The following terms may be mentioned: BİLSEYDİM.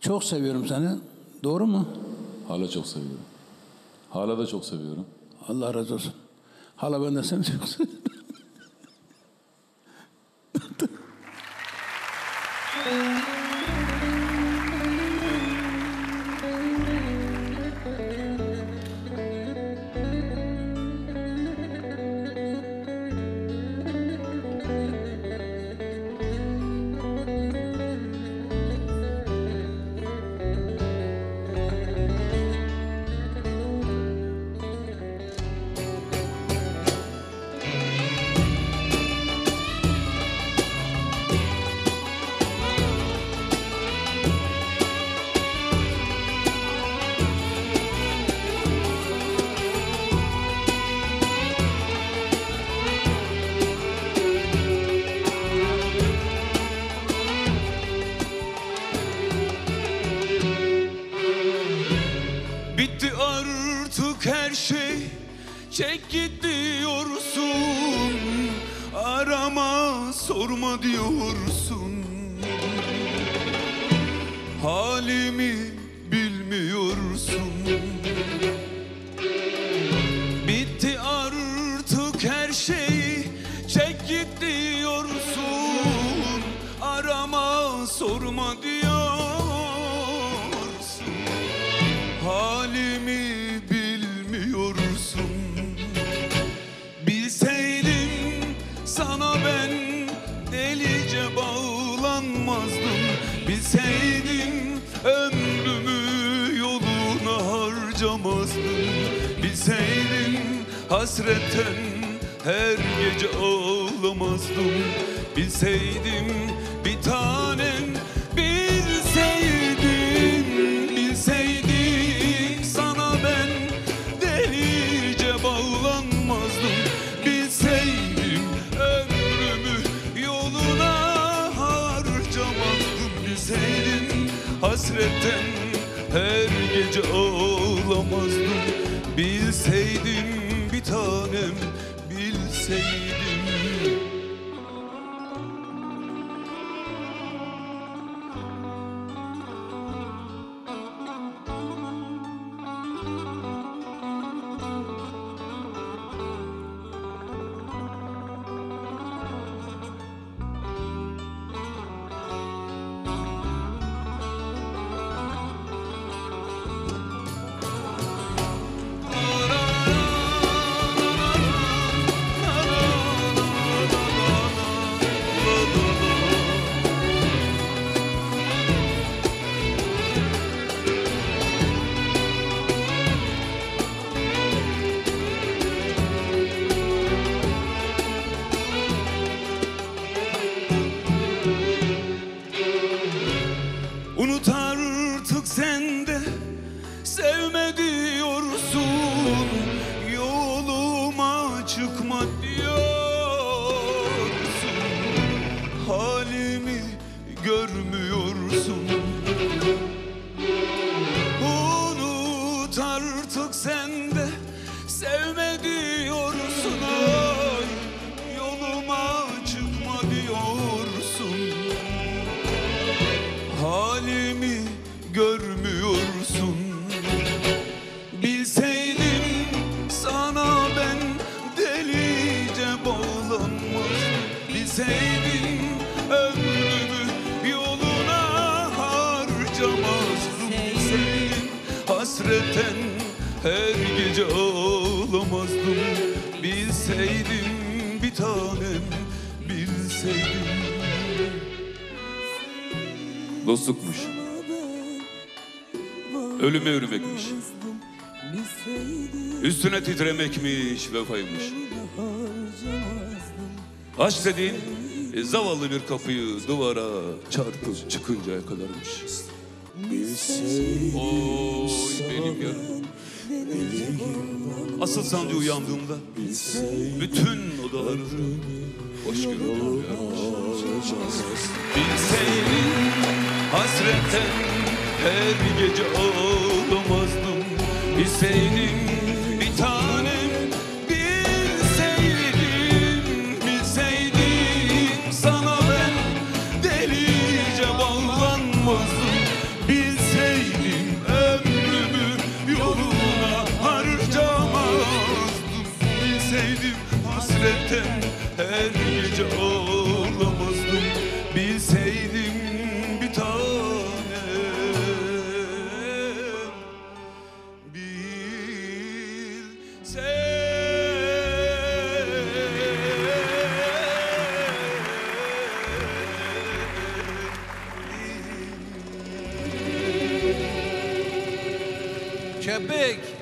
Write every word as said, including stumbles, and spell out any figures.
Çok seviyorum seni. Doğru mu? Hala çok seviyorum. Hala da çok seviyorum. Allah razı olsun. Hala ben de seni çok seviyorum. Çek git diyorsun, arama sorma diyorsun. Halimi bilmiyorsun. Bitti artık her şey. Çek git diyorsun, arama sorma diyorsun. Halimi sana ben delice bağlanmazdım. Bilseydim ömrümü yoluna harcamazdım. Bilseydim hasretten her gece ağlamazdım. Bilseydim bir tanem, bilseydim. Bilseydim sana ben delice bağlanmazdım. Bilseydim bilseydim hasretten her gece ağlamazdım. Bilseydim bir tanem, bilseydim. Dostlukmuş. Ölüme yürümekmiş. Üstüne titremekmiş, vefaymış. Aşk dediğin e, zavallı bir kapıyı duvara çarpıp çıkıncaya kadarmış. Oy benim yanım. Asıl sancı uyandığımda bütün odaları boş görünüyor. Bilseydim hasretten her gece ağlamazdım. Bilseydim bir tanem, bilseydim. Bilseydim sana ben delice bağlanmazdım. Bilseydim hasretten her gece ağlamazdım. Bilseydim bir tanem, bilseydim. Köpek!